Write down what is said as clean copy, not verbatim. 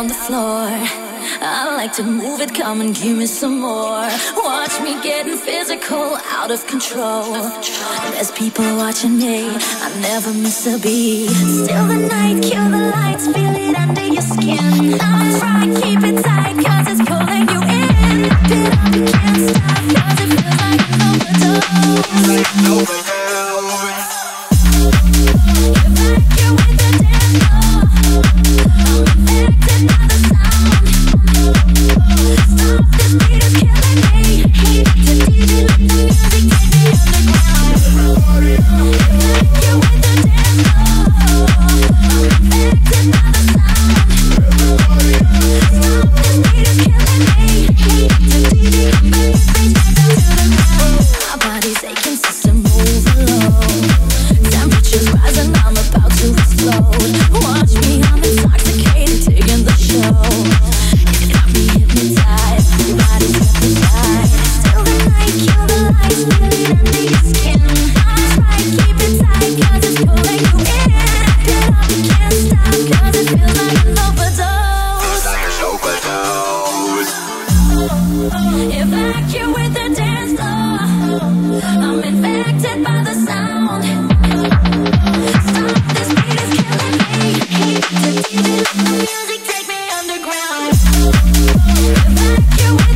on the floor. I like to move it, come and give me some more. Watch me getting physical, out of control. There's people watching me, I never miss a beat. Steal the night, kill the lights, feel it under your skin. I'm trying, keep it tight, cause it's pulling you in. Pick it up, you can't stop, cause it feels like an overdose. If I can with the dance floor, I'm affected by the sound. Stop, this beat is killing me. Hate to DJ, let the music take me underground. If I can with the dance floor, I'm affected by the sound. Stop, this beat is killing me. Hate to DJ, let the music take me underground. My body's aching, system overload. Temperatures rising, I'm about to explode. Watch me, I'm intoxicated, digging the show. It's got me hypnotized, my body's hypnotized. Still the night, kill the lights, feel it under your skin. I'm trying, keep it tight, cause it's pulling you in. Pick it up, you can't stop, cause it feels like an overdose. Feels like an overdose. If I cure with the dance floor, I'm infected by the sound. Stop, this beat is killing me. Hate to DJ, let the music take me underground. If I can